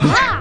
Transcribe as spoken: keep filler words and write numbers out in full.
Ha!